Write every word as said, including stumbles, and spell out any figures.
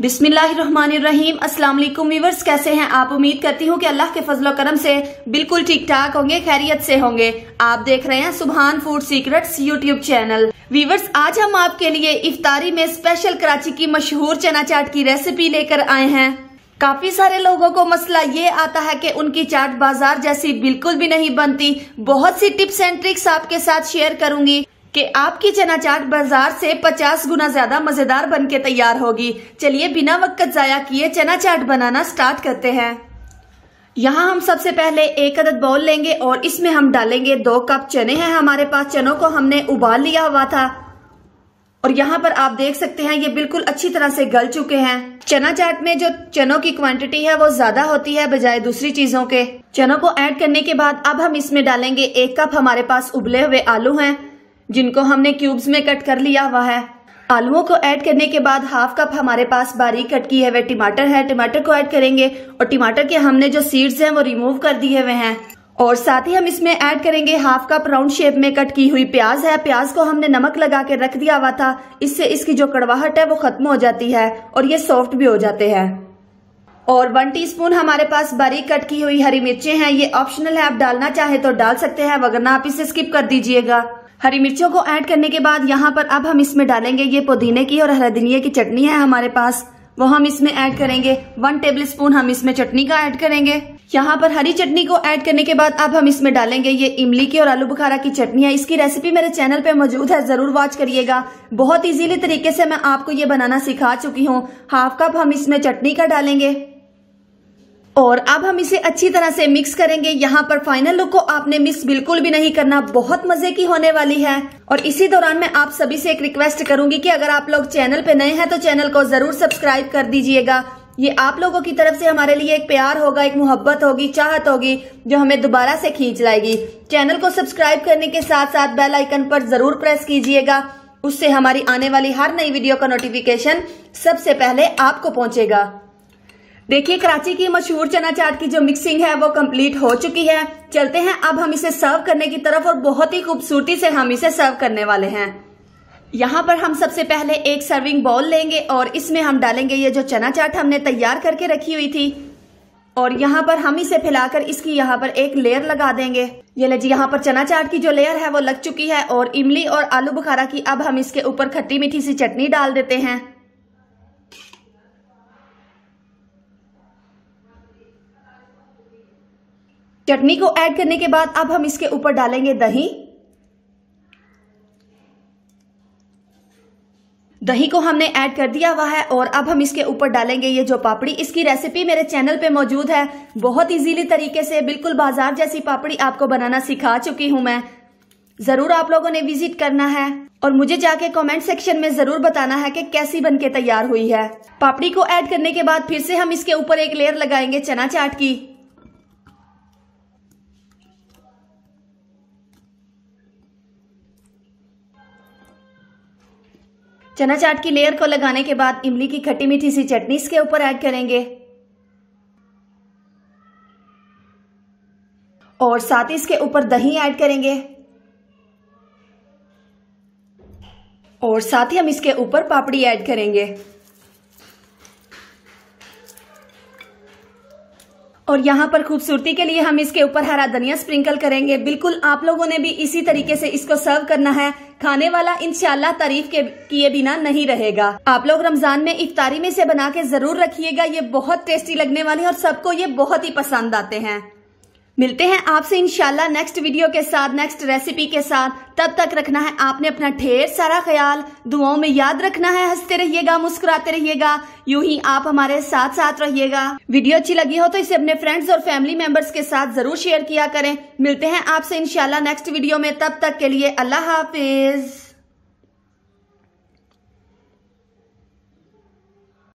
बिस्मिल्लाहिर्रहमानिर्रहीम। अस्सलाम वालेकुम व्यूअर्स, कैसे हैं आप? उम्मीद करती हूँ कि अल्लाह के फजल और करम से बिल्कुल ठीक ठाक होंगे, खैरियत से होंगे। आप देख रहे हैं Subhan food secrets YouTube channel. Viewers, आज हम आपके लिए इफ्तारी में स्पेशल कराची की मशहूर चना चाट की रेसिपी लेकर आए हैं। काफी सारे लोगों को मसला ये आता है कि उनकी चाट बाजार जैसी बिल्कुल भी नहीं बनती। बहुत सी टिप्स एंड ट्रिक्स आपके साथ शेयर करूंगी कि आपकी चना चाट बाजार से पचास गुना ज्यादा मजेदार बनके तैयार होगी। चलिए बिना वक्त जाया किए चना चाट बनाना स्टार्ट करते हैं। यहाँ हम सबसे पहले एक अदद बाउल लेंगे और इसमें हम डालेंगे दो कप चने हैं हमारे पास। चनों को हमने उबाल लिया हुआ था और यहाँ पर आप देख सकते हैं ये बिल्कुल अच्छी तरह से गल चुके हैं। चना चाट में जो चनों की क्वांटिटी है वो ज्यादा होती है बजाय दूसरी चीजों के। चनों को ऐड करने के बाद अब हम इसमें डालेंगे एक कप हमारे पास उबले हुए आलू हैं जिनको हमने क्यूब्स में कट कर लिया हुआ है। आलुओं को ऐड करने के बाद हाफ कप हमारे पास बारीक कट किए हुए टमाटर है, टमाटर को ऐड करेंगे और टमाटर के हमने जो सीड्स हैं वो रिमूव कर दिए हुए हैं। और साथ ही हम इसमें ऐड करेंगे हाफ कप राउंड शेप में कट की हुई प्याज है। प्याज को हमने नमक लगा के रख दिया हुआ था, इससे इसकी जो कड़वाहट है वो खत्म हो जाती है और ये सॉफ्ट भी हो जाते हैं। और वन टीस्पून हमारे पास बारीक कट की हुई हरी मिर्चें हैं, ये ऑप्शनल है, आप डालना चाहे तो डाल सकते हैं वरना आप इसे स्किप कर दीजिएगा। हरी मिर्चों को ऐड करने के बाद यहाँ पर अब हम इसमें डालेंगे ये पुदीने की और हरा धनिया की चटनी है हमारे पास, वो हम इसमें ऐड करेंगे। वन टेबलस्पून हम इसमें चटनी का ऐड करेंगे। यहाँ पर हरी चटनी को ऐड करने के बाद अब हम इसमें डालेंगे ये इमली की और आलू बुखारा की चटनी है। इसकी रेसिपी मेरे चैनल पे मौजूद है, जरूर वॉच करिएगा। बहुत इजीली तरीके से मैं आपको ये बनाना सिखा चुकी हूँ। हाफ कप हम इसमें चटनी का डालेंगे और अब हम इसे अच्छी तरह से मिक्स करेंगे। यहाँ पर फाइनल लुक को आपने मिस बिल्कुल भी नहीं करना, बहुत मजे की होने वाली है। और इसी दौरान मैं आप सभी से एक रिक्वेस्ट करूंगी कि अगर आप लोग चैनल पे नए हैं तो चैनल को जरूर सब्सक्राइब कर दीजिएगा। ये आप लोगों की तरफ से हमारे लिए एक प्यार होगा, एक मोहब्बत होगी, चाहत होगी जो हमें दोबारा से खींच लाएगी। चैनल को सब्सक्राइब करने के साथ साथ बेल आइकन पर जरूर प्रेस कीजिएगा, उससे हमारी आने वाली हर नई वीडियो का नोटिफिकेशन सबसे पहले आपको पहुंचेगा। देखिए कराची की मशहूर चना चाट की जो मिक्सिंग है वो कंप्लीट हो चुकी है। चलते हैं अब हम इसे सर्व करने की तरफ और बहुत ही खूबसूरती से हम इसे सर्व करने वाले हैं। यहाँ पर हम सबसे पहले एक सर्विंग बाउल लेंगे और इसमें हम डालेंगे ये जो चना चाट हमने तैयार करके रखी हुई थी और यहाँ पर हम इसे फैलाकर इसकी यहाँ पर एक लेयर लगा देंगे। ये लीजिए, यहाँ पर चना चाट की जो लेयर है वो लग चुकी है और इमली और आलू बुखारा की अब हम इसके ऊपर खट्टी मीठी सी चटनी डाल देते हैं। चटनी को ऐड करने के बाद अब हम इसके ऊपर डालेंगे दही। दही को हमने ऐड कर दिया हुआ है और अब हम इसके ऊपर डालेंगे ये जो पापड़ी। इसकी रेसिपी मेरे चैनल पे मौजूद है, बहुत इजीली तरीके से बिल्कुल बाजार जैसी पापड़ी आपको बनाना सिखा चुकी हूं मैं। जरूर आप लोगों ने विजिट करना है और मुझे जाके कमेंट सेक्शन में जरूर बताना है कि कैसी बनके तैयार हुई है। पापड़ी को ऐड करने के बाद फिर से हम इसके ऊपर एक लेयर लगाएंगे चना चाट की। चना चाट की लेयर को लगाने के बाद इमली की खट्टी मीठी सी चटनी इसके ऊपर ऐड करेंगे और साथ ही इसके ऊपर दही ऐड करेंगे और साथ ही हम इसके ऊपर पापड़ी ऐड करेंगे। और यहाँ पर खूबसूरती के लिए हम इसके ऊपर हरा धनिया स्प्रिंकल करेंगे। बिल्कुल आप लोगों ने भी इसी तरीके से इसको सर्व करना है। खाने वाला इंशाल्लाह तारीफ के किए बिना नहीं रहेगा। आप लोग रमजान में इफ्तारी में से बना के जरूर रखिएगा, ये बहुत टेस्टी लगने वाली है और सबको ये बहुत ही पसंद आते हैं। मिलते हैं आपसे इंशाल्लाह नेक्स्ट वीडियो के साथ, नेक्स्ट रेसिपी के साथ। तब तक रखना है आपने अपना ढेर सारा ख्याल, दुआओं में याद रखना है। हंसते रहिएगा, मुस्कुराते रहिएगा, यूं ही आप हमारे साथ साथ रहिएगा। वीडियो अच्छी लगी हो तो इसे अपने फ्रेंड्स और फैमिली मेंबर्स के साथ जरूर शेयर किया करें। मिलते हैं आपसे इंशाल्लाह नेक्स्ट वीडियो में, तब तक के लिए अल्लाह हाफिज।